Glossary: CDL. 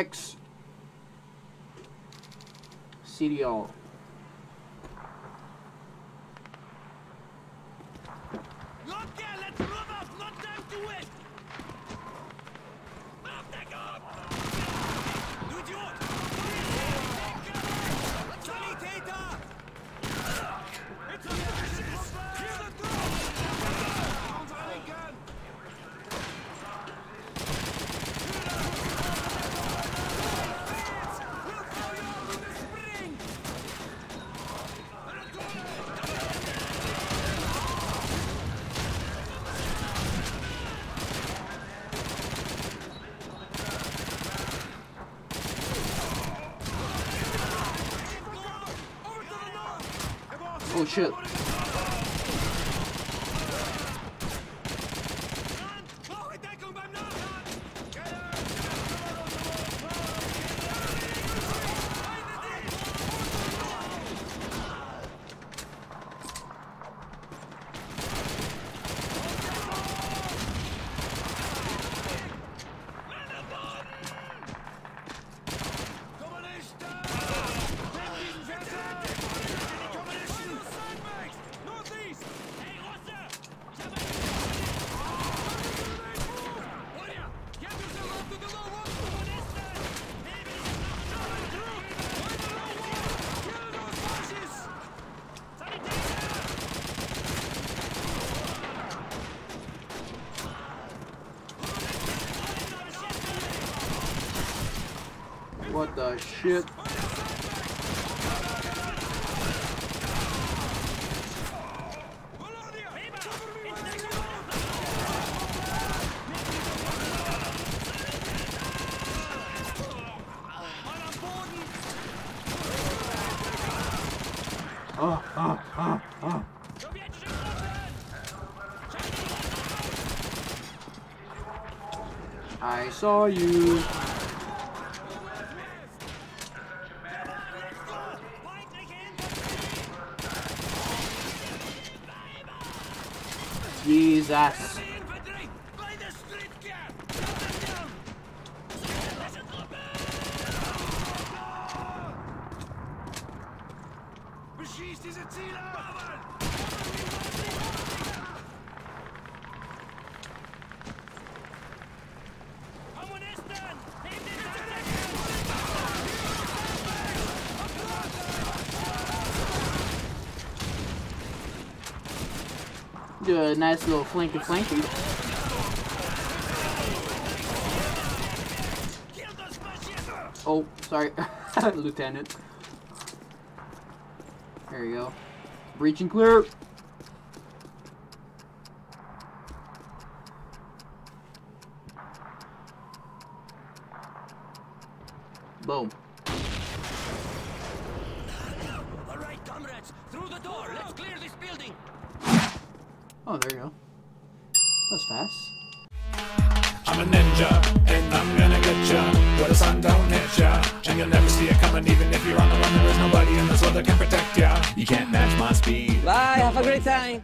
X CDL. Oh shit. What the shit? I saw you. Jesus. Do a nice little flanky. Oh, sorry, Lieutenant. There you go. Breach and clear. Boom. All right, comrades, through the door. Let's clear this building. Oh, there you go. That's fast. I'm a ninja, and I'm gonna get ya. Where the sun don't hit ya, and you'll never see it coming. Even if you're on the run, there is nobody in this world that can protect ya. You can't match my speed. Bye, have a great time.